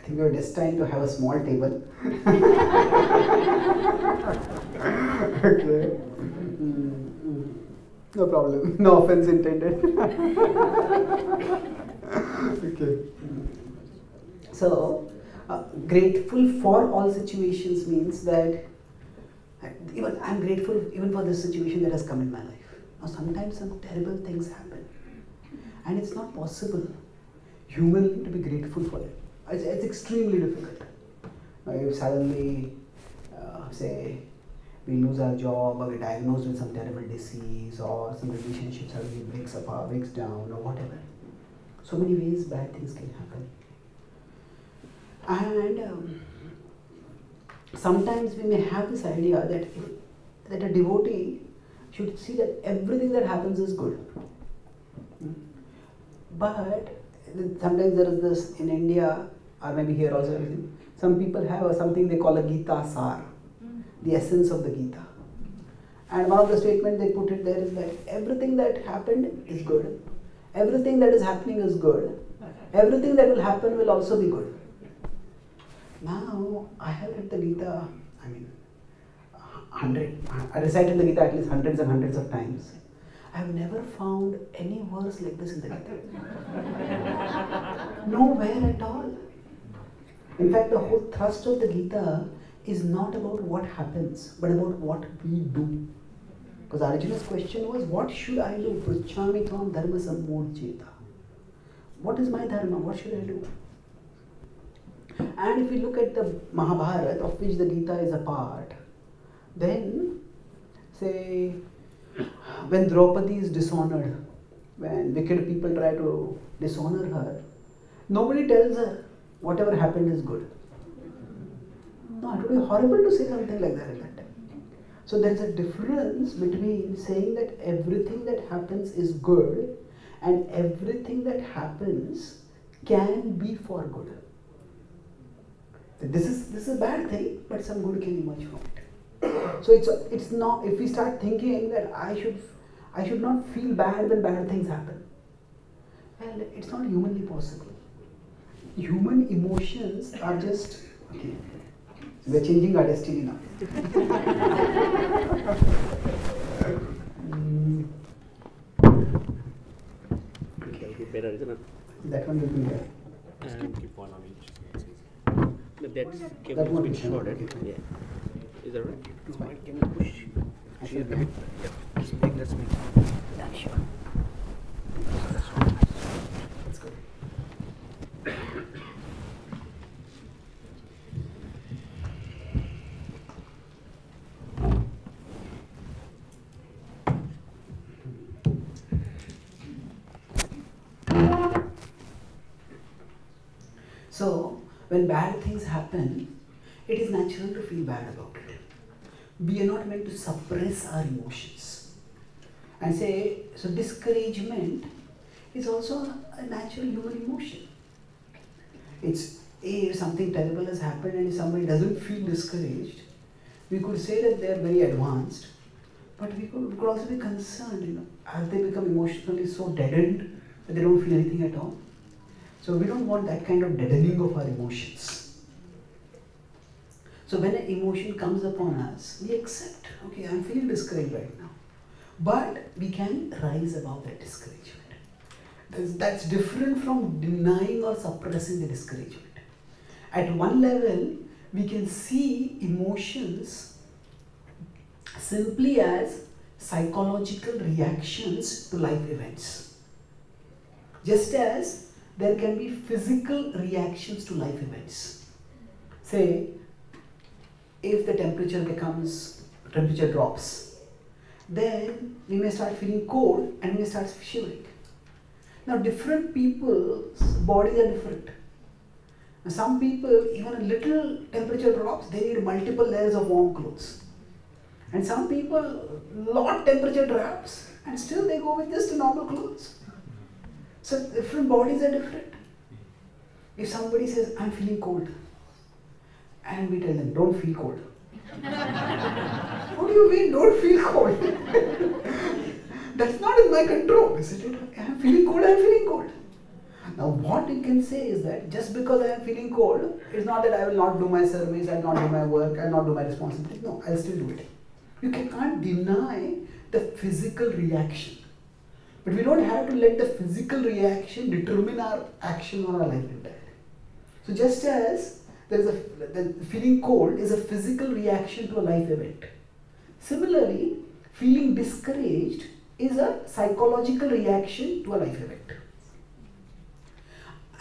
I think you're destined to have a small table. Okay. No problem. No offense intended. Okay. So, grateful for all situations means that even I'm grateful even for the situation that has come in my life. Now, sometimes some terrible things happen, and it's not possible humanly to be grateful for it. It's extremely difficult. If suddenly, say, we lose our job, or we're diagnosed with some terrible disease, or some relationship suddenly breaks apart, breaks down, or whatever. So many ways bad things can happen. And sometimes we may have this idea that a devotee should see that everything that happens is good. But sometimes there is this in India, or maybe here also, some people have something they call a Gita Sar, the essence of the Gita. And one of the statements they put it there is that everything that happened is good. Everything that is happening is good. Everything that will happen will also be good. Now, I have read the Gita, I mean, I recited the Gita at least hundreds and hundreds of times. I have never found any verse like this in the Gita. Nowhere at all. In fact, the whole thrust of the Gita is not about what happens, but about what we do. Because Arjuna's question was, what should I do? Pruchhami tvam dharma sammorjita. What is my dharma? What should I do? And if we look at the Mahabharata, of which the Gita is a part, then, say, when Draupadi is dishonored, when wicked people try to dishonor her, nobody tells her whatever happened is good. No, it would be horrible to say something like that at that time. So there's a difference between saying that everything that happens is good and everything that happens can be for good. This is a bad thing, but some good can emerge from it. So it's not, if we start thinking that I should not feel bad when bad things happen. Well, it's not humanly possible. Human emotions are just okay. We are changing our destiny now. Okay. Better, isn't it? That one will be there. Keep one on each. That one is short. Yeah. Is that right? Can you push? Sure. Yeah. That's me. Yeah, sure. That's good. So, when bad things happen, it is natural to feel bad about it. We are not meant to suppress our emotions. And say, so discouragement is also a natural human emotion. It's, if something terrible has happened and if somebody doesn't feel discouraged, we could say that they are very advanced, but we could also be concerned, you know, have they become emotionally so deadened that they don't feel anything at all? So we don't want that kind of deadening of our emotions. So when an emotion comes upon us, we accept, okay, I'm feeling discouraged right now. But we can rise above that discouragement. That's different from denying or suppressing the discouragement. At one level, we can see emotions simply as psychological reactions to life events. Just as there can be physical reactions to life events. Say, if the temperature drops, then we may start feeling cold and we may start shivering. Now, different people's bodies are different. Now, some people, even a little temperature drops, they need multiple layers of warm clothes. And some people, lot temperature drops, and still they go with just normal clothes. So different bodies are different. If somebody says, I'm feeling cold, and we tell them, don't feel cold. What do you mean, don't feel cold? That's not in my control, is it? I'm feeling cold, I'm feeling cold. Now what you can say is that just because I am feeling cold, it's not that I will not do my service, I will not do my work, I will not do my responsibility. No, I will still do it. You can't deny the physical reaction. But we don't have to let the physical reaction determine our action or our life entirely. So just as there is the feeling cold is a physical reaction to a life event. Similarly, feeling discouraged is a psychological reaction to a life event.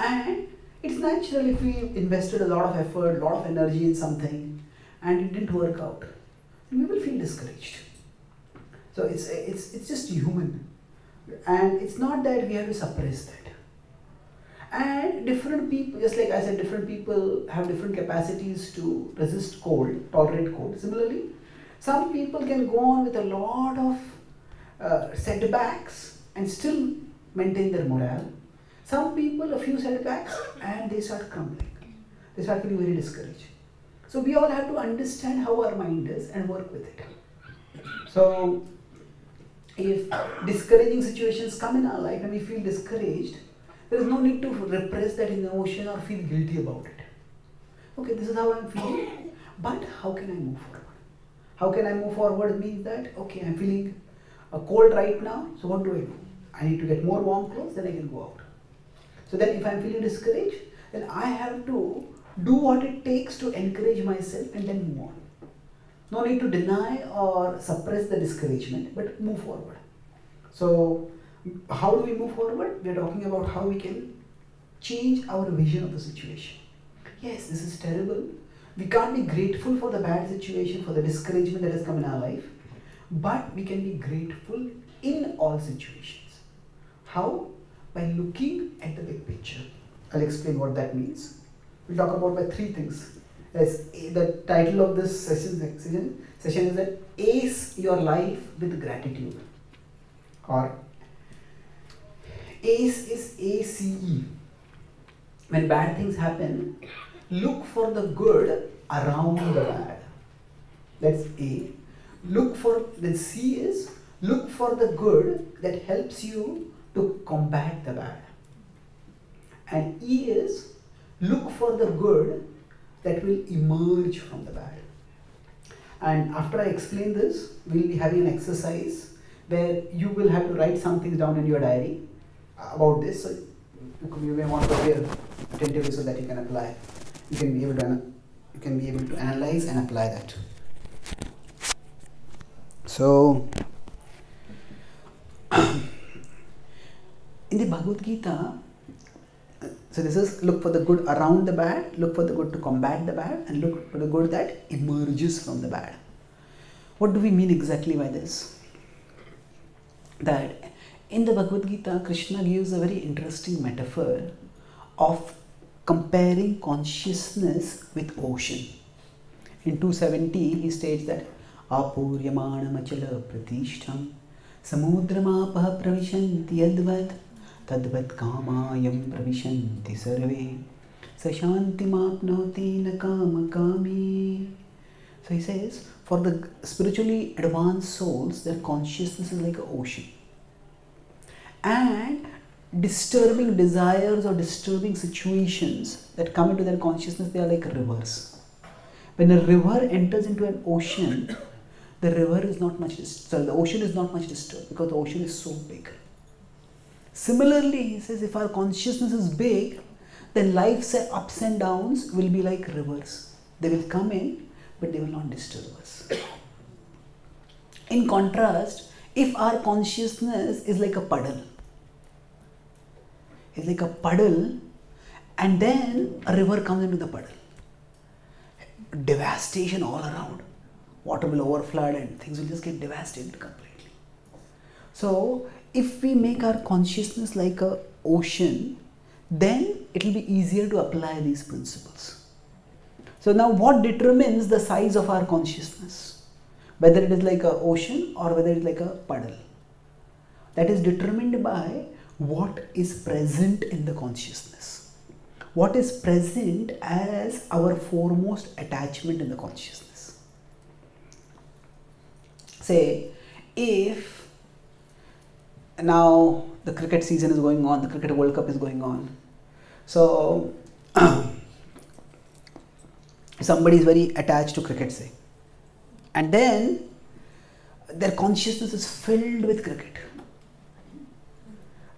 And it's natural if we invested a lot of effort, a lot of energy in something and it didn't work out, we will feel discouraged. So it's just human. And it's not that we have to suppress that. And different people, just like I said, different people have different capacities to resist cold, tolerate cold. Similarly, some people can go on with a lot of setbacks and still maintain their morale. Some people, a few setbacks and they start crumbling. They start feeling very discouraged. So we all have to understand how our mind is and work with it. So if discouraging situations come in our life and we feel discouraged, there is no need to repress that emotion or feel guilty about it. Okay, this is how I am feeling, but how can I move forward? How can I move forward means that, okay, I am feeling cold right now, so what do? I need to get more warm clothes, then I can go out. So then if I am feeling discouraged, then I have to do what it takes to encourage myself and then move on. No need to deny or suppress the discouragement, but move forward. So how do we move forward? We are talking about how we can change our vision of the situation. Yes, this is terrible. We can't be grateful for the bad situation, for the discouragement that has come in our life. But we can be grateful in all situations. How? By looking at the big picture. I'll explain what that means. We'll talk about by three things. Yes, the title of this session is that Ace Your Life with Gratitude. Or ACE is A-C-E. When bad things happen, look for the good around the bad. That's A. Look for, the C is, look for the good that helps you to combat the bad. And E is, look for the good that will emerge from the bad. And after I explain this, we'll be having an exercise where you will have to write some things down in your diary about this. So you may want to hear attentively so that you can apply. You can be able to analyze and apply that. So in the Bhagavad Gita, so this is look for the good around the bad, look for the good to combat the bad, and look for the good that emerges from the bad. What do we mean exactly by this? That in the Bhagavad Gita, Krishna gives a very interesting metaphor of comparing consciousness with ocean. In 217, he states that apuryamana achala pratishtham samudramapaha pravishanti yadvat tadvat kamayam pravishanti sarve sashantimapnoti na kamakami. So he says, for the spiritually advanced souls, their consciousness is like an ocean. And disturbing desires or disturbing situations that come into their consciousness, they are like rivers. When a river enters into an ocean, the river is not much disturbed, so the ocean is not much disturbed because the ocean is so big. Similarly, he says if our consciousness is big, then life's ups and downs will be like rivers. They will come in, but they will not disturb us. In contrast, if our consciousness is like a puddle, it's like a puddle, and then a river comes into the puddle. Devastation all around. Water will overflood and things will just get devastated completely. So if we make our consciousness like an ocean, then it will be easier to apply these principles. So now what determines the size of our consciousness? Whether it is like an ocean or whether it is like a puddle. That is determined by what is present in the consciousness. What is present as our foremost attachment in the consciousness. Say, if now the cricket season is going on, the cricket World Cup is going on, So somebody is very attached to cricket, say, and then their consciousness is filled with cricket.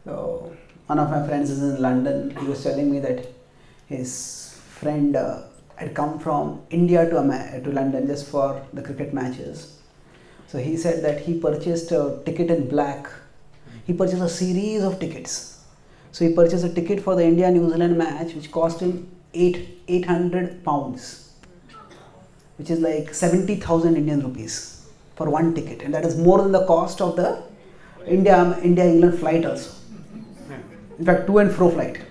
So one of my friends is in London. He was telling me that his friend had come from India to London just for the cricket matches. So he said that he purchased a ticket in black. He purchased a series of tickets. So he purchased a ticket for the India-New Zealand match which cost him £800, which is like 70,000 Indian rupees for one ticket, and that is more than the cost of the India-England flight also. In fact, to and fro flight.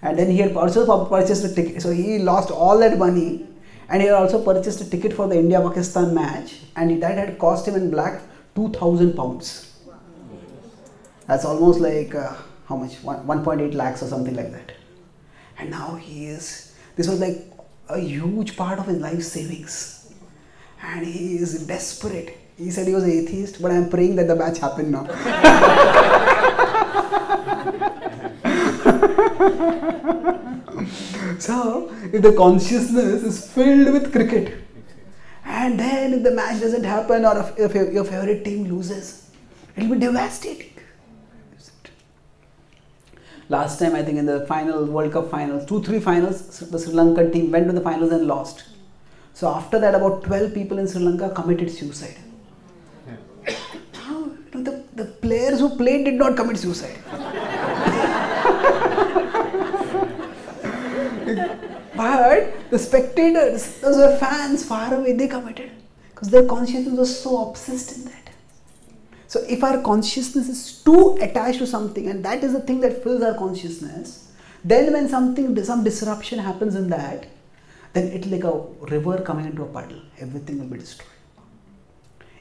And then he had also purchased a ticket. So he lost all that money, and he had also purchased a ticket for the India-Pakistan match, and that had cost him in black £2,000. That's almost like how much? 1.8 lakhs or something like that. And now he is, this was like a huge part of his life savings, and he is desperate. He said he was an atheist, but I am praying that the match happened now. So, if the consciousness is filled with cricket, and then if the match doesn't happen or if your favorite team loses, it will be devastating. Last time, I think in the final World Cup finals, 2-3 finals, the Sri Lankan team went to the finals and lost. So after that, about 12 people in Sri Lanka committed suicide. Yeah. Now, the players who played did not commit suicide. But the spectators, those were fans far away, they committed. Because their consciousness was so obsessed in that. So if our consciousness is too attached to something, and that is the thing that fills our consciousness, then when some disruption happens in that, then it's like a river coming into a puddle. Everything will be destroyed.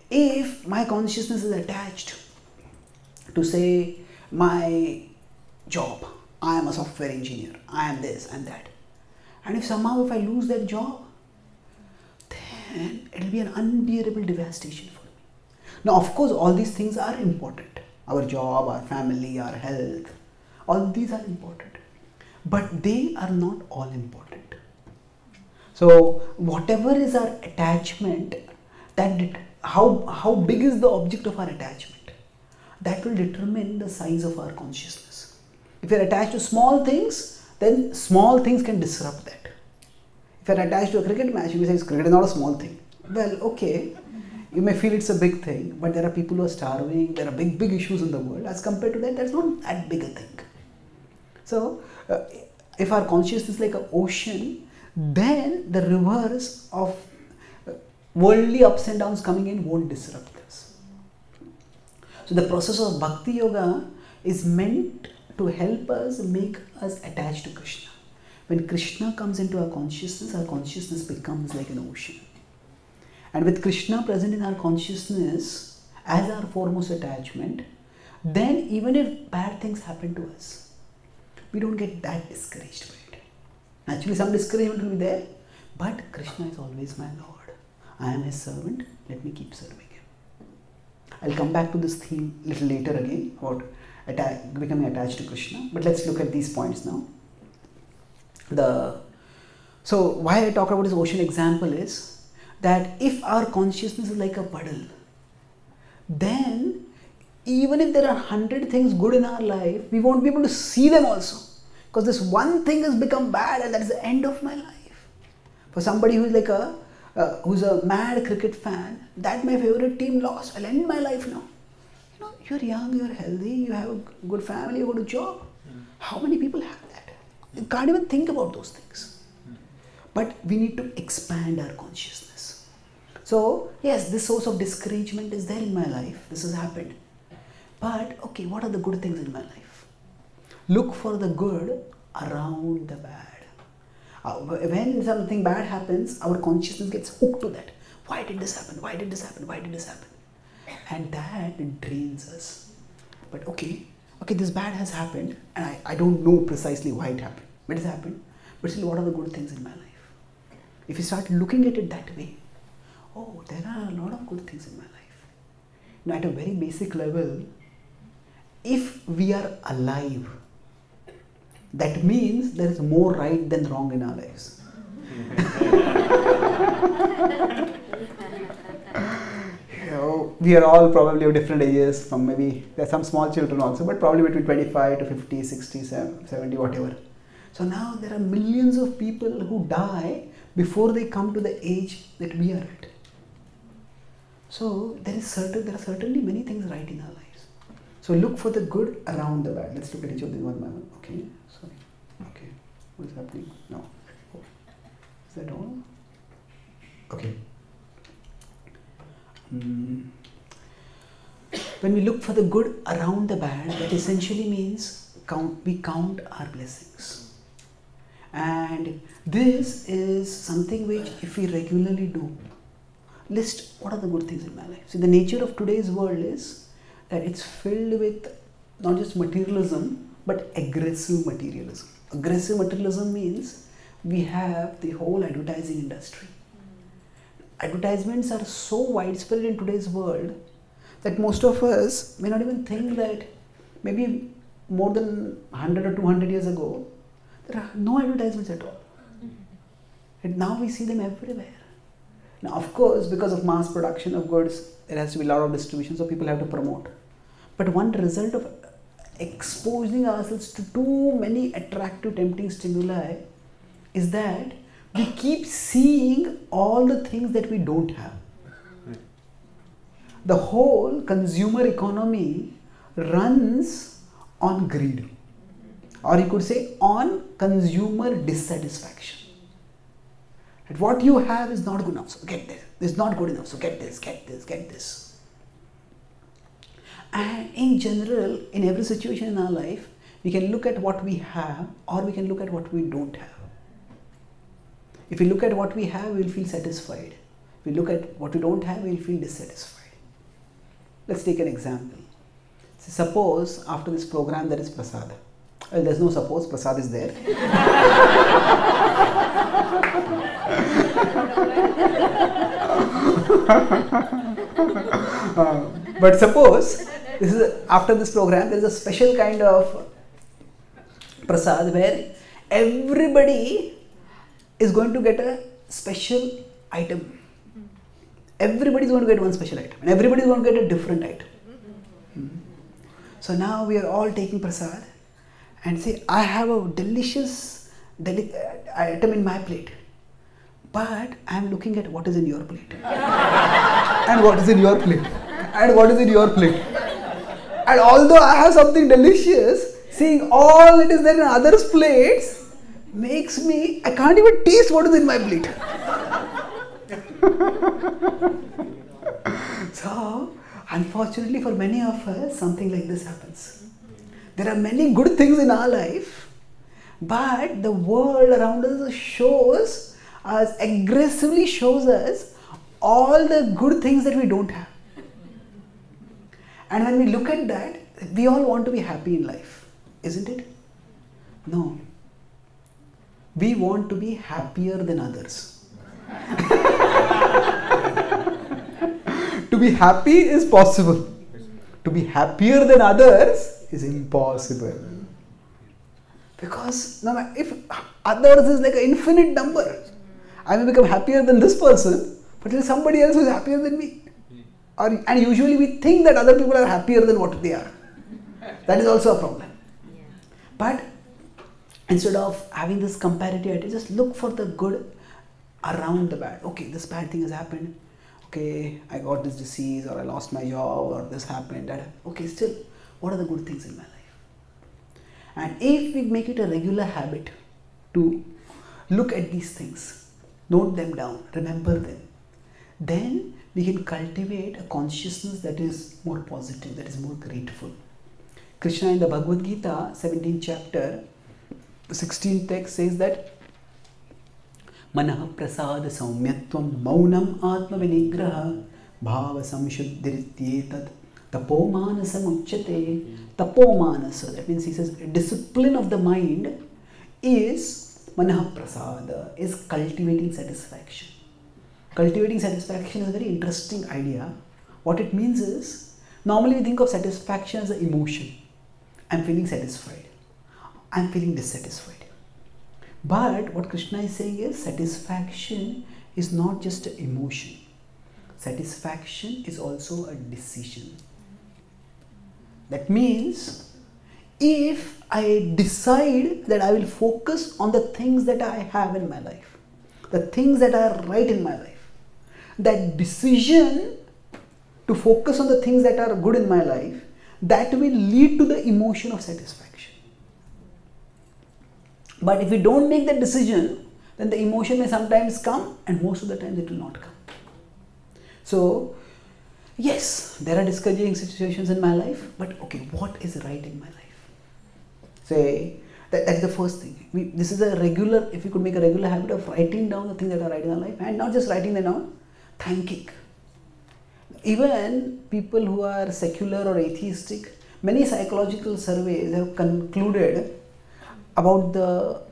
If my consciousness is attached to, say, my job, I am a software engineer, I am this and that, and if somehow if I lose that job, then it will be an unbearable devastation for me. Now, of course, all these things are important. Our job, our family, our health, all these are important. But they are not all important. So, whatever is our attachment, how big is the object of our attachment, that will determine the size of our consciousness. If we are attached to small things, then small things can disrupt that. If you are attached to a cricket match, you may say, cricket is not a small thing. Well, okay. You may feel it's a big thing, but there are people who are starving, there are big issues in the world. As compared to that, that's not that big a thing. So, if our consciousness is like an ocean, then the reverse of worldly ups and downs coming in won't disrupt this. So, the process of bhakti yoga is meant to help us, make us attached to Krishna. When Krishna comes into our consciousness becomes like an ocean. And with Krishna present in our consciousness as our foremost attachment, then even if bad things happen to us, we don't get that discouraged by it. Naturally, some discouragement will be there, but Krishna is always my Lord. I am His servant. Let me keep serving Him. I'll come back to this theme a little later again about becoming attached to Krishna. But let's look at these points now. So why I talk about this ocean example is that if our consciousness is like a puddle, then even if there are 100 things good in our life, we won't be able to see them also, because this one thing has become bad and that is the end of my life. For somebody who is like a mad cricket fan, that my favorite team lost, I'll end my life now. You know, you're young, you're healthy, you have a good family, you got a job. How many people have that? You can't even think about those things. But we need to expand our consciousness. So, yes, this source of discouragement is there in my life. This has happened. But, okay, what are the good things in my life? Look for the good around the bad. When something bad happens, our consciousness gets hooked to that. Why did this happen? Why did this happen? Why did this happen? And that drains us. But, okay, this bad has happened, and I don't know precisely why it happened. But it has happened. But still, what are the good things in my life? If you start looking at it that way, oh, there are a lot of good things in my life. Now, at a very basic level, if we are alive, That means there is more right than wrong in our lives. You know, we are all probably of different ages, from maybe there are some small children also, but probably between 25 to 50, 60, 70, whatever. So now there are millions of people who die before they come to the age that we are at. So there are certainly many things right in our lives. So look for the good around the bad. Let's look at each of these one by one. Okay, sorry. Okay, what is happening now? Oh. Is that all? Okay. When we look for the good around the bad, that essentially means we count our blessings. And this is something which if we regularly do, list what are the good things in my life. See, the nature of today's world is that it's filled with not just materialism, but aggressive materialism. Aggressive materialism means we have the whole advertising industry. Advertisements are so widespread in today's world that most of us may not even think that maybe more than 100 or 200 years ago, there are no advertisements at all. And now we see them everywhere. Now, of course, because of mass production of goods, there has to be a lot of distribution, so people have to promote. But one result of exposing ourselves to too many attractive, tempting stimuli is that we keep seeing all the things that we don't have. The whole consumer economy runs on greed, or you could say on consumer dissatisfaction. That what you have is not good enough, so get this. This is not good enough, so get this, get this, get this. And in general, in every situation in our life, we can look at what we have or we can look at what we don't have. If we look at what we have, we will feel satisfied. If we look at what we don't have, we will feel dissatisfied. Let's take an example. Suppose after this program there is prasad. Well, there's no suppose, prasad is there. But suppose this is after this program there is a special kind of prasad where everybody is going to get a special item. Everybody is going to get one special item and everybody is going to get a different item. So now we are all taking prasad and say, I have a delicious item in my plate, but I am looking at what is in your plate and what is in your plate and what is in your plate. And although I have something delicious, seeing all that is there in others' plates makes me, I can't even taste what is in my plate. So, unfortunately for many of us, something like this happens. There are many good things in our life, but the world around us aggressively shows us all the good things that we don't have. And when we look at that, we all want to be happy in life, isn't it? No. We want to be happier than others. To be happy is possible. To be happier than others is impossible. Because now if others is like an infinite number, I may become happier than this person, but there is somebody else who is happier than me. And usually we think that other people are happier than what they are. That is also a problem. But instead of having this comparative idea, just look for the good around the bad. Okay, this bad thing has happened. Okay, I got this disease or I lost my job or this happened. That happened. Okay, still, what are the good things in my life? And if we make it a regular habit to look at these things, note them down, remember them, then we can cultivate a consciousness that is more positive, that is more grateful. Krishna in the Bhagavad Gita, 17th chapter, 16th text says that Manah prasada saumyatvam maunam atma vinigraha bhava samshuddhirityetad tapomanasam uchyate tapomanasa. That means he says discipline of the mind is manah prasada, is cultivating satisfaction. Cultivating satisfaction is a very interesting idea. What it means is normally we think of satisfaction as an emotion. I am feeling satisfied. I am feeling dissatisfied. But what Krishna is saying is satisfaction is not just an emotion. Satisfaction is also a decision. That means if I decide that I will focus on the things that I have in my life, the things that are right in my life, that decision to focus on the things that are good in my life, that will lead to the emotion of satisfaction. But if we don't make that decision, then the emotion may sometimes come and most of the times it will not come. So, yes, there are discouraging situations in my life, but okay, what is right in my life? Say, that's the first thing. This is a regular, if we could make a regular habit of writing down the things that are right in our life, and not just writing them down, thanking. Even people who are secular or atheistic, many psychological surveys have concluded about the,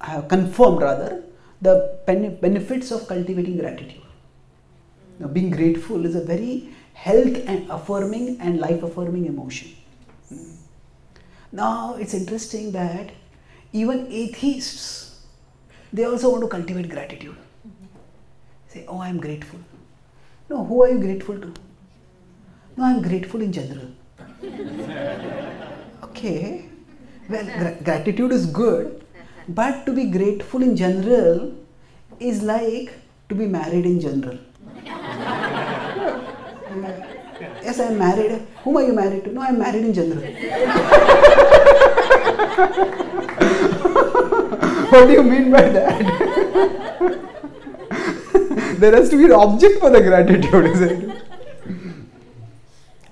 have confirmed rather, the benefits of cultivating gratitude. Now, being grateful is a very health and affirming and life affirming emotion. Now, it's interesting that even atheists, they also want to cultivate gratitude. Say, oh, I am grateful. No, who are you grateful to? No, I am grateful in general. Okay, well, gratitude is good, but to be grateful in general is like to be married in general. Yes, I am married. Whom are you married to? No, I am married in general. What do you mean by that? There has to be an object for the gratitude, isn't it?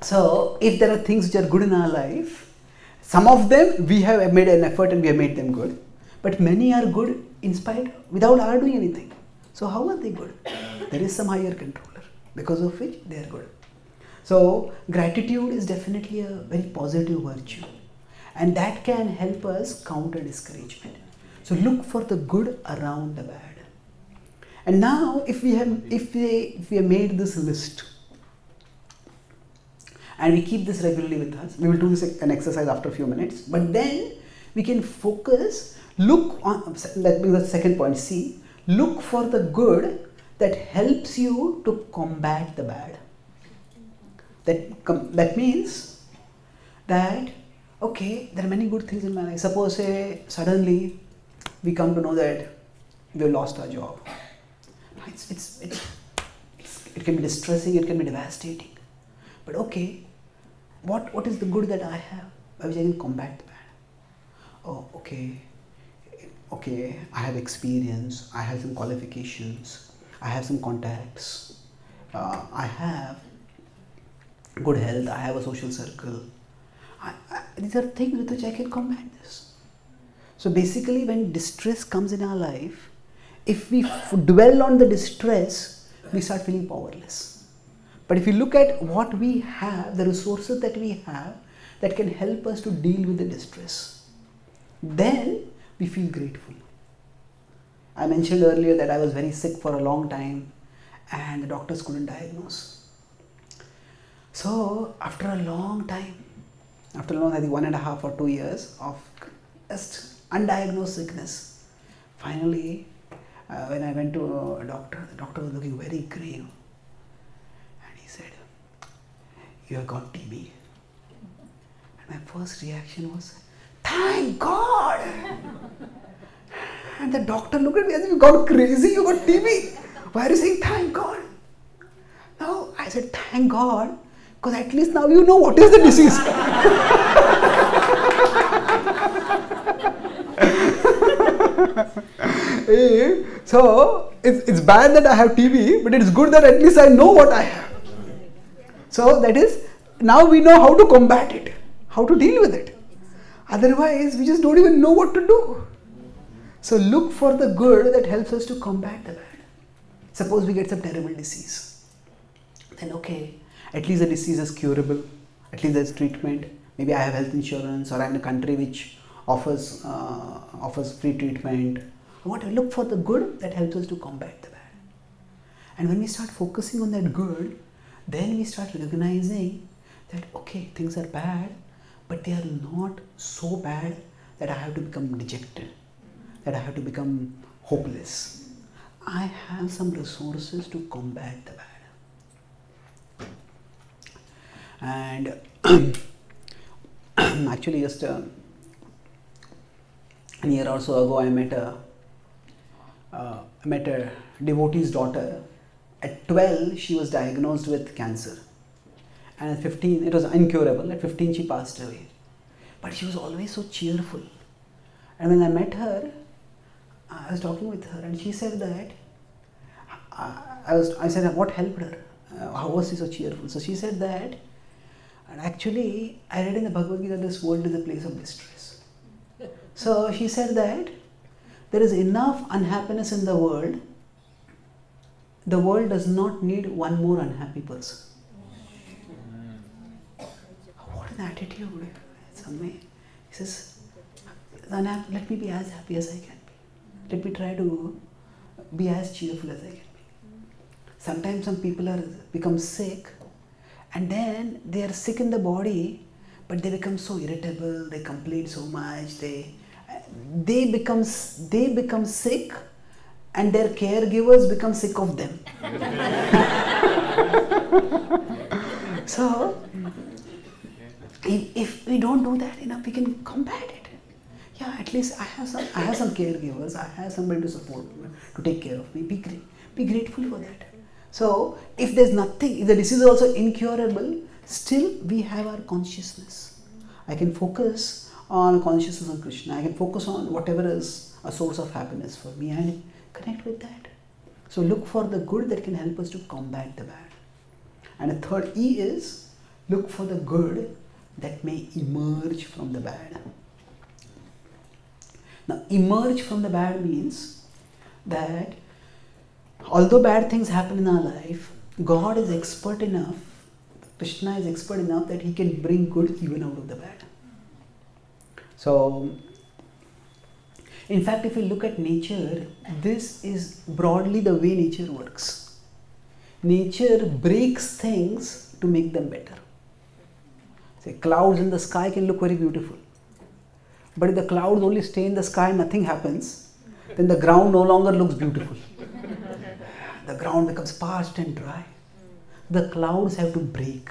So, if there are things which are good in our life, some of them we have made an effort and we have made them good. But many are good in spite, without our doing anything. So, how are they good? There is some higher controller, because of which they are good. So, gratitude is definitely a very positive virtue. And that can help us counter discouragement. So, look for the good around the bad. And now, if we have made this list and we keep this regularly with us, we will do this an exercise after a few minutes, but then we can focus, look on, that being the second point, C, look for the good that helps you to combat the bad. That means that, okay, there are many good things in my life. Suppose, say, suddenly we come to know that we have lost our job. It can be distressing, it can be devastating. But okay, what is the good that I have by which I can combat the bad? Oh, okay, I have experience, I have some qualifications, I have some contacts, I have good health, I have a social circle. These are things with which I can combat this. So basically, when distress comes in our life, if we dwell on the distress, we start feeling powerless. But if we look at what we have, the resources that we have, that can help us to deal with the distress, then we feel grateful. I mentioned earlier that I was very sick for a long time and the doctors couldn't diagnose. So after a long time, I think 1.5 or 2 years of just undiagnosed sickness, finally, when I went to a doctor, the doctor was looking very grave and he said, "You have got TB." And my first reaction was, "Thank God!" And the doctor looked at me and said, "You got crazy, you got TB. Why are you saying thank God?" Now I said, "Thank God, because at least now you know what is the disease." So, it's bad that I have TB, but it's good that at least I know what I have. So, that is, now we know how to combat it, how to deal with it. Otherwise, we just don't even know what to do. So, look for the good that helps us to combat the bad. Suppose we get some terrible disease. Then, okay, at least the disease is curable, at least there's treatment. Maybe I have health insurance, or I'm in a country which offers free treatment. Whatever, look for the good that helps us to combat the bad. And when we start focusing on that good, then we start recognizing that, okay, things are bad, but they are not so bad that I have to become dejected, that I have to become hopeless. I have some resources to combat the bad. And actually just a year or so ago, I met a devotee's daughter. At 12, she was diagnosed with cancer, and at 15, it was incurable. At 15, she passed away. But she was always so cheerful. And when I met her, I was talking with her, and she said that I said, what helped her? How was she so cheerful? So she said that, and actually, I read in the Bhagavad Gita, this world is a place of distress. So she said that there is enough unhappiness in the world. The world does not need one more unhappy person. What an attitude! It's amazing. He says, let me be as happy as I can be. Let me try to be as cheerful as I can be. Sometimes some people become sick, and then they are sick in the body, but they become so irritable. They complain so much. They become sick, and their caregivers become sick of them. So, if we don't do that enough, we can combat it. Yeah, at least I have some caregivers. I have somebody to support me, to take care of me. Be grateful for that. So, if there's nothing, if the disease is also incurable, still we have our consciousness. I can focus on consciousness on Krishna. I can focus on whatever is a source of happiness for me and connect with that. So look for the good that can help us to combat the bad. And a third E is look for the good that may emerge from the bad. Now, emerge from the bad means that although bad things happen in our life, God is expert enough, Krishna is expert enough that he can bring good even out of the bad. So, in fact, if you look at nature, this is broadly the way nature works. Nature breaks things to make them better. Say, clouds in the sky can look very beautiful. But if the clouds only stay in the sky and nothing happens, then the ground no longer looks beautiful. The ground becomes parched and dry. The clouds have to break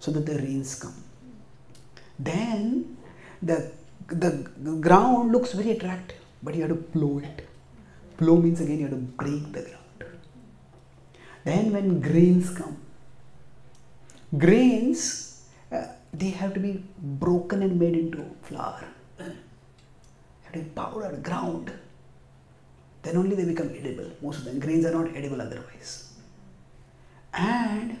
so that the rains come. Then the ground looks very attractive, but you have to plow it. Plow means again you have to break the ground. Then when grains come, grains, they have to be broken and made into flour. They have to be powdered, ground. Then only they become edible. Most of them, grains are not edible otherwise. And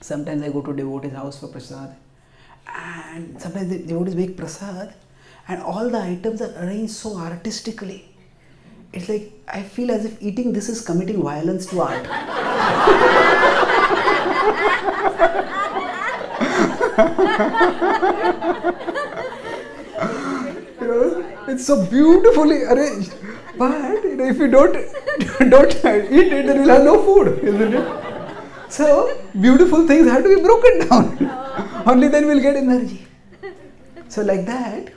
sometimes I go to a devotee's house for prasad. And sometimes the devotees make prasad, and all the items are arranged so artistically. It's like I feel as if eating this is committing violence to art. You know, it's so beautifully arranged, but you know, if you don't eat it, then you'll have no food, isn't it? So beautiful things have to be broken down. Only then we'll get energy. So like that,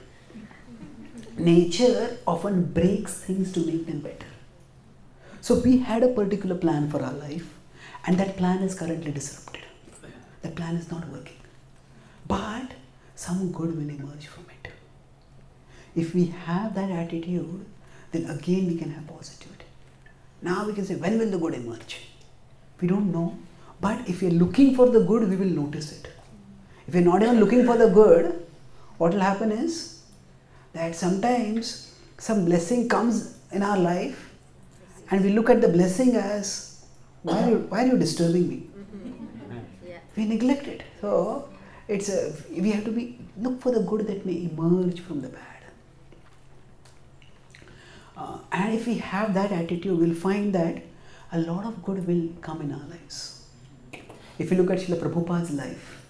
nature often breaks things to make them better. So we had a particular plan for our life, and that plan is currently disrupted. That plan is not working. But some good will emerge from it. If we have that attitude, then again we can have positivity. Now we can say, when will the good emerge? We don't know. But if we are looking for the good, we will notice it. If you're not even looking for the good, what will happen is that sometimes some blessing comes in our life and we look at the blessing as, why are you disturbing me? Yeah. We neglect it. So it's we have to look for the good that may emerge from the bad. And if we have that attitude, we'll find that a lot of good will come in our lives. If you look at Srila Prabhupada's life,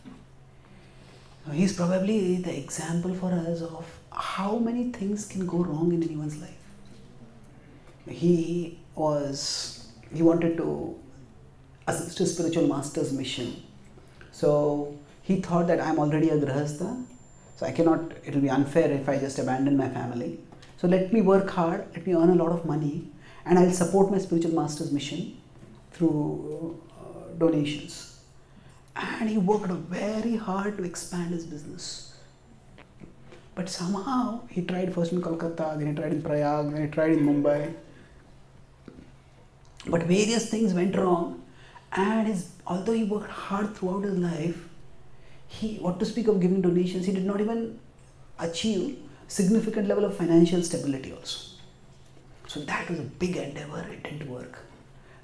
he is probably the example for us of how many things can go wrong in anyone's life. He wanted to assist his spiritual master's mission. So he thought that I am already a grahastha, So I cannot, it will be unfair if I just abandon my family. So let me work hard, let me earn a lot of money, and I will support my spiritual master's mission through donations. And he worked very hard to expand his business. But somehow he tried first in Kolkata, then he tried in Prayag, then he tried in Mumbai. But various things went wrong, and although he worked hard throughout his life, what to speak of giving donations, he did not even achieve significant level of financial stability also. So that was a big endeavor, it didn't work.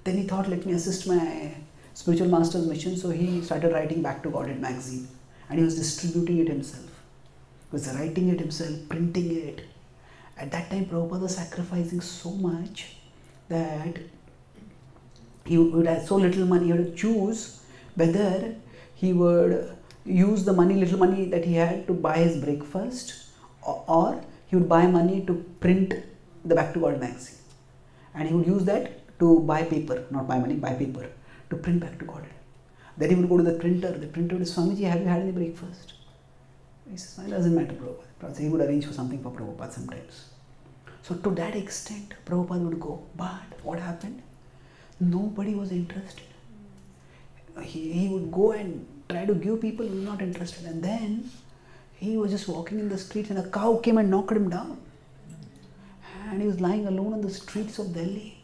Then he thought, let me assist my spiritual master's mission, so he started writing Back to Godhead magazine, and he was distributing it himself. He was writing it himself, printing it. At that time, Prabhupada was sacrificing so much that he would have so little money, he had to choose whether he would use the money, little money that he had, to buy his breakfast, or he would buy money to print the Back to God magazine. And he would use that to buy paper, not buy money, buy paper, to print Back to God. Then he would go to the printer would say, Swamiji, have you had any breakfast? He says, it doesn't matter, Prabhupada. So he would arrange for something for Prabhupada sometimes. So to that extent, Prabhupada would go. But what happened? Nobody was interested. He would go and try to give people who were not interested. And then he was just walking in the streets, and a cow came and knocked him down. And he was lying alone on the streets of Delhi.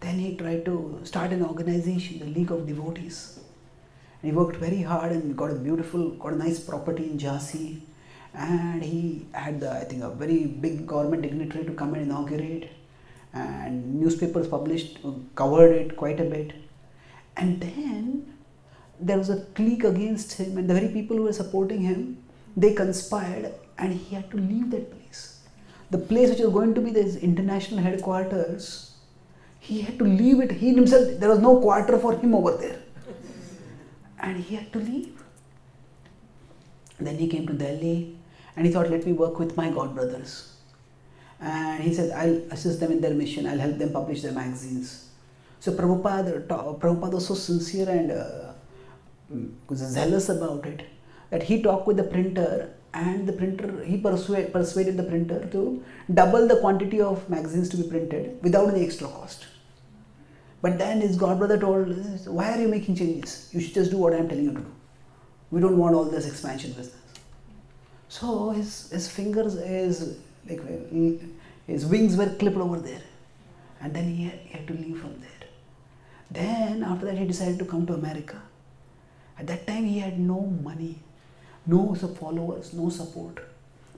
Then he tried to start an organization, the League of Devotees. And he worked very hard and got a nice property in Jhansi. And he had, I think, a very big government dignitary to come and inaugurate. And newspapers published, covered it quite a bit. And then there was a clique against him, and the very people who were supporting him, they conspired, and he had to leave that place. The place which was going to be his international headquarters, he had to leave it. He himself, there was no quarter for him over there. And he had to leave. Then he came to Delhi, and he thought, let me work with my god brothers. And he said, I'll assist them in their mission, I'll help them publish their magazines. So Prabhupada was so sincere and was zealous about it, that he talked with the printer, and the printer, he persuaded the printer to double the quantity of magazines to be printed without any extra cost. But then his godbrother told, why are you making changes? You should just do what I'm telling you to do. We don't want all this expansion business. So his wings were clipped over there, and then he had to leave from there. Then after that he decided to come to America. At that time he had no money, no followers, no support.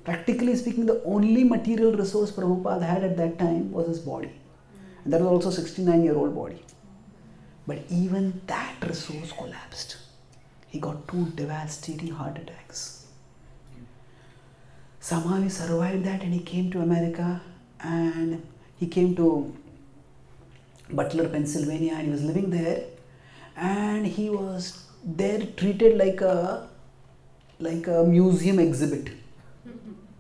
Practically speaking, the only material resource Prabhupada had at that time was his body. And that was also a 69-year-old body. But even that resource collapsed. He got 2 devastating heart attacks. Somehow he survived that, and he came to America, and he came to Butler, Pennsylvania, and he was living there, and he was there treated like a museum exhibit.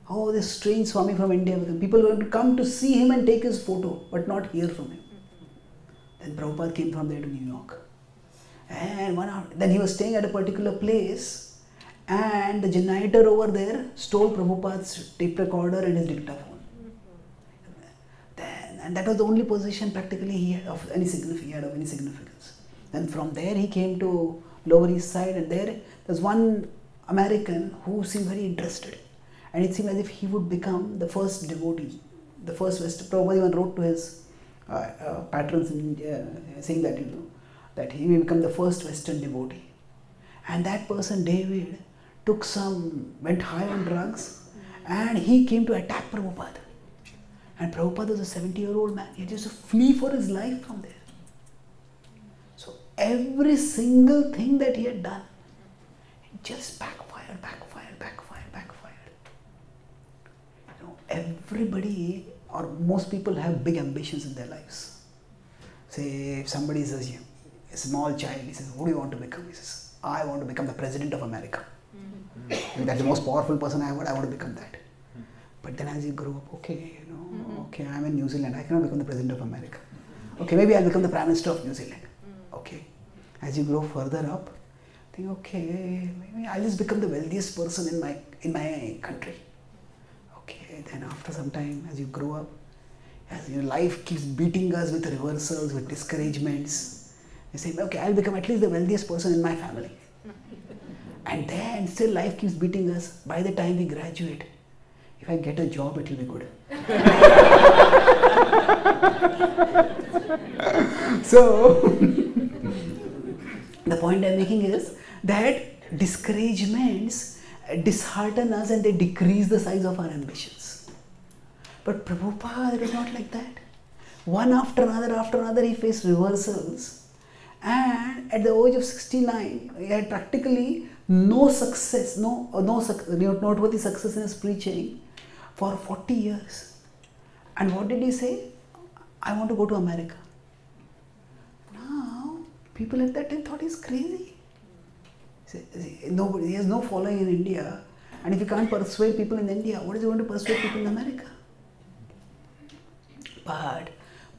Oh, this strange Swami from India. People were going to come to see him and take his photo, but not hear from him. Then Prabhupada came from there to New York. And then he was staying at a particular place, and the janitor over there stole Prabhupada's tape recorder and his dictaphone. And that was the only possession practically he had of any significance. Then from there he came to Lower East Side, and there's one American who seemed very interested. And it seemed as if he would become the first devotee, the first Western. Prabhupada even wrote to his patrons in India, saying that, that he may become the first Western devotee. And that person, David, went high on drugs, and he came to attack Prabhupada. And Prabhupada was a 70-year-old man. He had just to flee for his life from there. So every single thing that he had done, it just backfired, backfired, backfired, backfired. Everybody or most people have big ambitions in their lives. Say, if somebody says, a small child, he says, what do you want to become? He says, I want to become the president of America. Mm-hmm. That's the most powerful person I want to become that. Mm-hmm. But then as you grow up, mm-hmm. Okay, I'm in New Zealand, I cannot become the president of America. Mm-hmm. Okay, maybe I'll become the prime minister of New Zealand. Mm-hmm. Okay. As you grow further up, think, okay, maybe I'll just become the wealthiest person in my country. Okay, then after some time, as you grow up, as your life keeps beating us with reversals, with discouragements, you say, okay, I'll become at least the wealthiest person in my family. And then still life keeps beating us. By the time we graduate, if I get a job, it will be good. So, the point I'm making is that discouragements dishearten us and they decrease the size of our ambitions. But Prabhupada was not like that. One after another, he faced reversals. And at the age of 69, he had practically no success, noteworthy success in his preaching for 40 years. And what did he say? I want to go to America. Now, people at that time thought he's crazy. Nobody, he has no following in India. And if he can't persuade people in India, what is he going to persuade people in America? But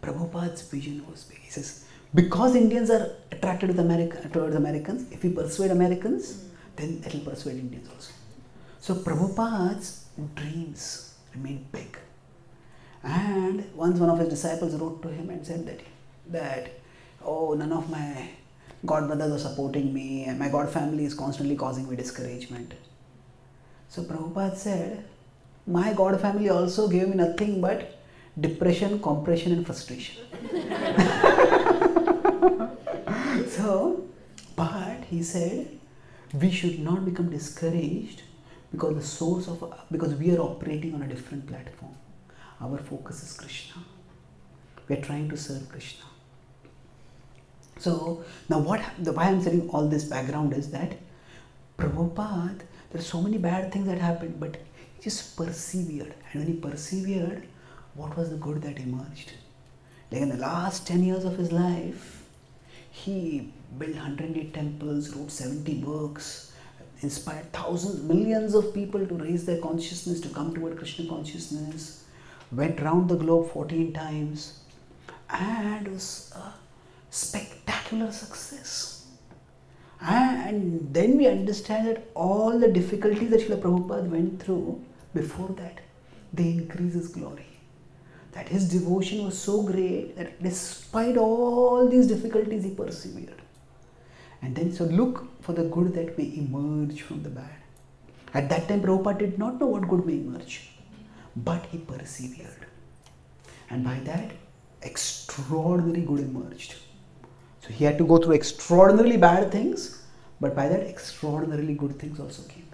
Prabhupada's vision was big. He says, because Indians are attracted with towards Americans, if we persuade Americans, then it will persuade Indians also. So Prabhupada's dreams remained big. And once one of his disciples wrote to him and said that oh, none of my godbrothers are supporting me and my god family is constantly causing me discouragement. So Prabhupada said, my god family also gave me nothing but depression, compression and frustration. So, but he said, we should not become discouraged because because we are operating on a different platform. Our focus is Krishna. We are trying to serve Krishna. So now why I am saying all this background is that Prabhupada, there are so many bad things that happened, but he just persevered. And when he persevered, what was the good that emerged? Like in the last 10 years of his life, he built 108 temples, wrote 70 books, inspired thousands, millions of people to raise their consciousness, to come toward Krishna consciousness. Went round the globe 14 times and was a spectacular success. And then we understand that all the difficulties that Srila Prabhupada went through before that, they increase his glory. That his devotion was so great that despite all these difficulties, he persevered. And then so look for the good that may emerge from the bad. At that time, Prabhupada did not know what good may emerge. But he persevered, and by that extraordinary good emerged. So he had to go through extraordinarily bad things, but by that extraordinarily good things also came.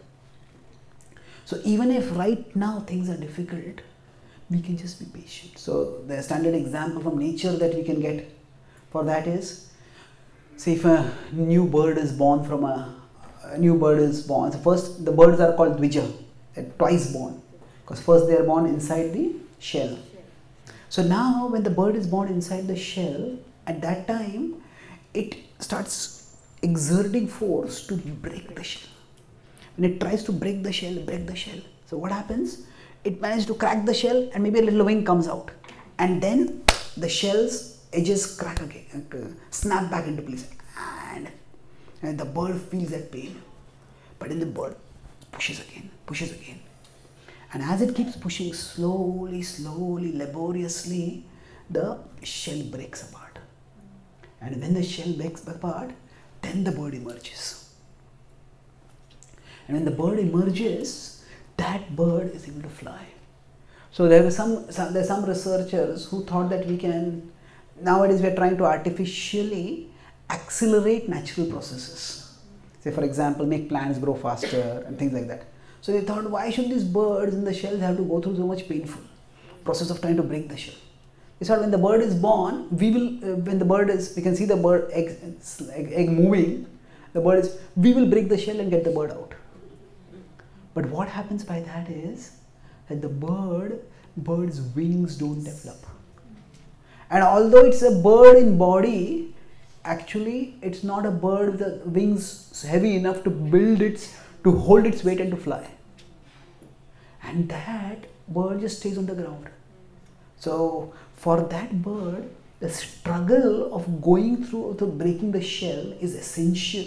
So even if right now things are difficult, we can just be patient. So the standard example from nature that we can get for that is, say if a new bird is born from a new bird is born. So first the birds are called dvija, twice born. Because first they are born inside the shell. So now when the bird is born inside the shell, at that time it starts exerting force to break the shell. When it tries to break the shell. So what happens? It manages to crack the shell and maybe a little wing comes out. And then the shell's edges crack again, and snap back into place. And the bird feels that pain. But then the bird pushes again. And as it keeps pushing slowly, laboriously, the shell breaks apart. And when the shell breaks apart, then the bird emerges. And when the bird emerges, that bird is able to fly. So there were some researchers who thought that we can, nowadays we are trying to artificially accelerate natural processes. Say for example, make plants grow faster and things like that. So they thought, why should these birds in the shells have to go through so much painful process of trying to break the shell? They thought when the bird is born, we can see the bird egg moving. We will break the shell and get the bird out. But what happens by that is that the bird's wings don't develop. And although it's a bird in body, actually it's not a bird with the wings heavy enough to hold its weight and to fly. And that bird just stays on the ground. So for that bird, the struggle of breaking the shell is essential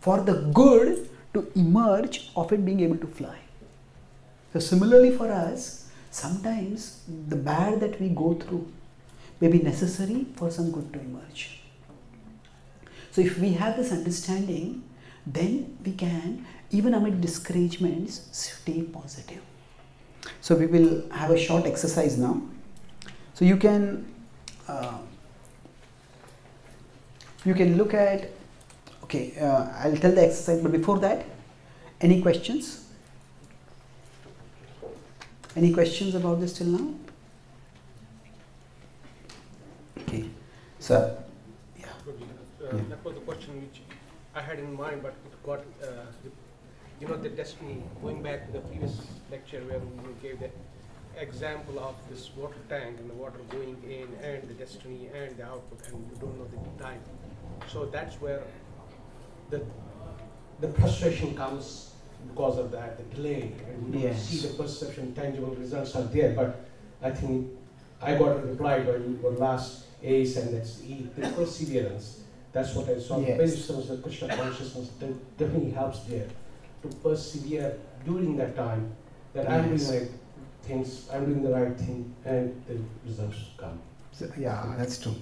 for the good to emerge of it being able to fly. So similarly for us, sometimes the bad that we go through may be necessary for some good to emerge. So if we have this understanding, then we can, even amid discouragements, stay positive. So we will have a short exercise now. So you can look at, okay, I'll tell the exercise, but before that, any questions? Any questions about this till now? Okay, so, yeah. That was the question which I had in mind, but it got, you know, the destiny, going back to the previous lecture where we gave the example of this water tank and the water going in and the destiny and the output, and you don't know the time. So that's where the frustration comes because of that, the delay, and you don't see the perception, tangible results are there. But I think I got a reply by your last ace, and that's E, the perseverance. That's what I saw. Yes. The Krishna consciousness definitely helps there to persevere during that time, that I'm doing the right things, I'm doing the right thing, and the results come. So, yeah, that's true.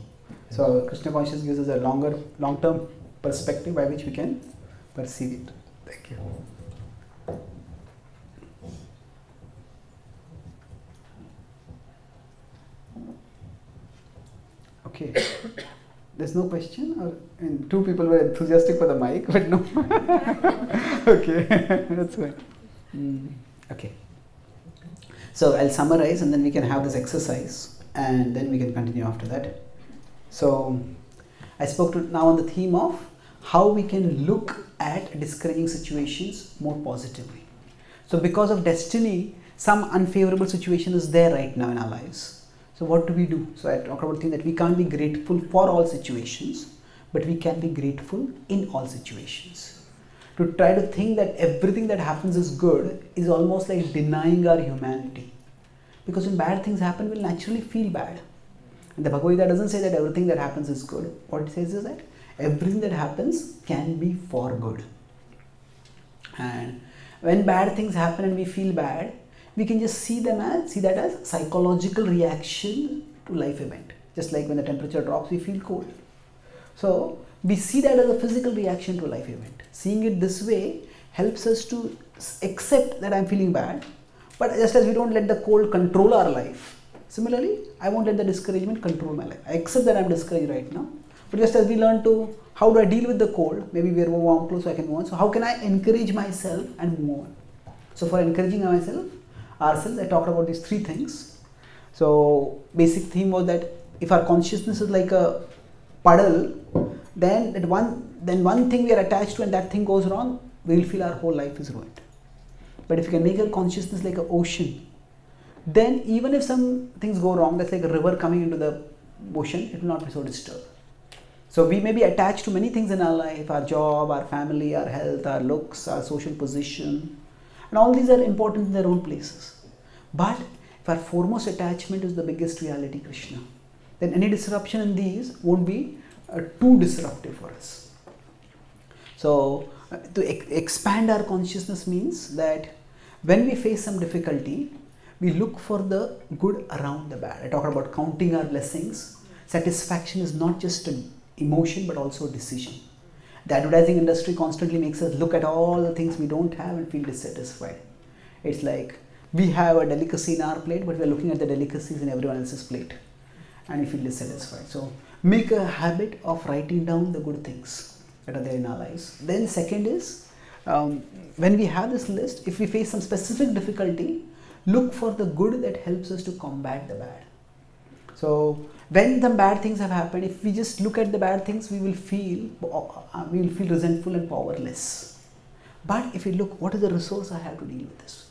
So Krishna consciousness gives us a longer, long-term perspective by which we can perceive it. Thank you. Okay, there's no question, or, and two people were enthusiastic for the mic, but no. Okay, that's fine. Okay, so I'll summarize and then we can have this exercise and then we can continue after that. So I spoke to now on the theme of how we can look at discouraging situations more positively. So because of destiny, some unfavorable situation is there right now in our lives. So what do we do? So I talk about the thing that we can't be grateful for all situations, but we can be grateful in all situations. To try to think that everything that happens is good is almost like denying our humanity. Because when bad things happen, we'll naturally feel bad. And the Bhagavad Gita doesn't say that everything that happens is good. What it says is that everything that happens can be for good. And when bad things happen and we feel bad, we can just see them as, see that as psychological reaction to life event. Just like when the temperature drops, we feel cold. So we see that as a physical reaction to life event. Seeing it this way helps us to accept that I'm feeling bad. But just as we don't let the cold control our life, similarly, I won't let the discouragement control my life. I accept that I'm discouraged right now. But just as we learn to, how do I deal with the cold? Maybe wear warm clothes so I can move on. So how can I encourage myself and move on? So for encouraging ourselves, I talked about these three things. So basic theme was that if our consciousness is like a puddle, then that one thing we are attached to and that thing goes wrong, we will feel our whole life is ruined. But if you can make our consciousness like an ocean, then even if some things go wrong, that's like a river coming into the ocean, it will not be so disturbed. So we may be attached to many things in our life, our job, our family, our health, our looks, our social position. And all these are important in their own places. But if our foremost attachment is the biggest reality, Krishna, then any disruption in these won't be too disruptive for us. So to expand our consciousness means that when we face some difficulty, we look for the good around the bad. I talk about counting our blessings. Satisfaction is not just an emotion but also a decision. The advertising industry constantly makes us look at all the things we don't have and feel dissatisfied. It's like we have a delicacy in our plate, but we're looking at the delicacies in everyone else's plate and we feel dissatisfied. So make a habit of writing down the good things that are there in our lives. Then second is, when we have this list, if we face some specific difficulty, look for the good that helps us to combat the bad. So when the bad things have happened, if we just look at the bad things, we will feel resentful and powerless. But if we look, what is the resource I have to deal with this?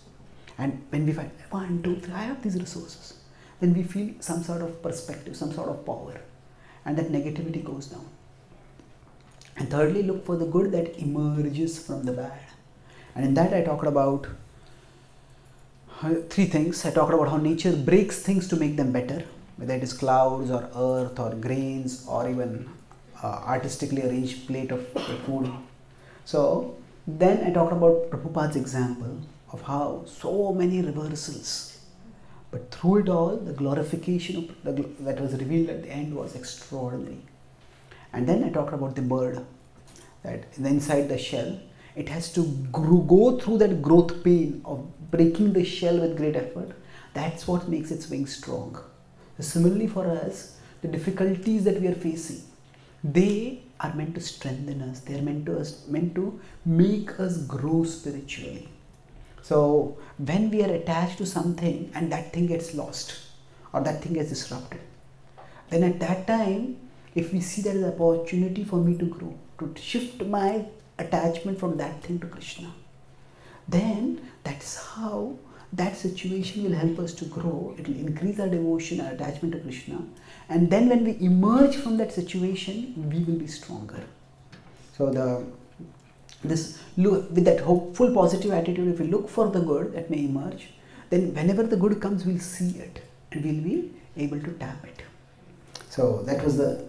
And when we find 1, 2, 3, I have these resources, then we feel some sort of perspective, some sort of power, and that negativity goes down. And thirdly, look for the good that emerges from the bad. And in that I talked about three things. I talked about how nature breaks things to make them better. Whether it is clouds or earth or grains or even artistically arranged plate of food. So then I talked about Prabhupada's example of how so many reversals, but through it all, the glorification of that was revealed at the end was extraordinary. And then I talked about the bird, that inside the shell, it has to go through that growth pain of breaking the shell with great effort. That's what makes its wings strong. Similarly for us, the difficulties that we are facing, they are meant to strengthen us. They are meant to make us grow spiritually. So when we are attached to something and that thing gets lost or that thing gets disrupted, then at that time, if we see that as an opportunity for me to grow, to shift my attachment from that thing to Krishna, then that's how that situation will help us to grow. It will increase our devotion, our attachment to Krishna. And then when we emerge from that situation, we will be stronger. So with that hopeful, positive attitude, if we look for the good that may emerge, then whenever the good comes, we'll see it and we'll be able to tap it. So that was the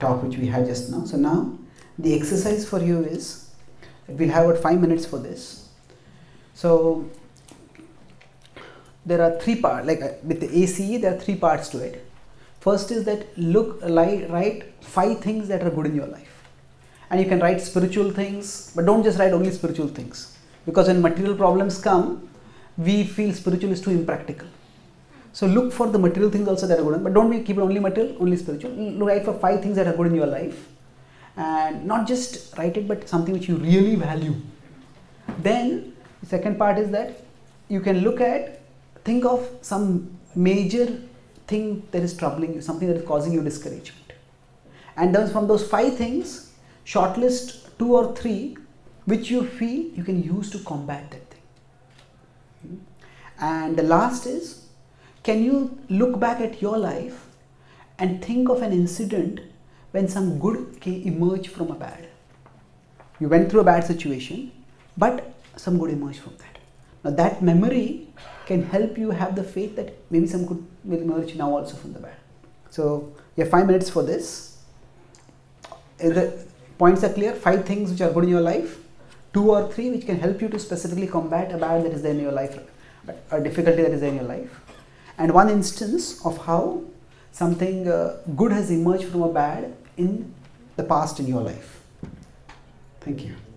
talk which we had just now. So now the exercise for you is, we'll have about 5 minutes for this. So there are three parts, like with the ACE, there are three parts to it. First is that write 5 things that are good in your life. And you can write spiritual things, but don't just write only spiritual things. Because when material problems come, we feel spiritual is too impractical. So look for the material things also that are good, but don't keep it only material, only spiritual. Write for 5 things that are good in your life. And not just write it, but something which you really value. Then the second part is that you can think of some major thing that is troubling you, something that is causing you discouragement. And then from those 5 things, shortlist 2 or 3 which you feel you can use to combat that thing. And the last is, can you look back at your life and think of an incident when some good emerged from a bad? You went through a bad situation, but some good emerged from that. Now that memory can help you have the faith that maybe some good will emerge now also from the bad. So you have 5 minutes for this. If the points are clear, 5 things which are good in your life, 2 or 3 which can help you to specifically combat a bad that is there in your life, a difficulty that is there in your life. And 1 instance of how something good has emerged from a bad in the past in your life. Thank you.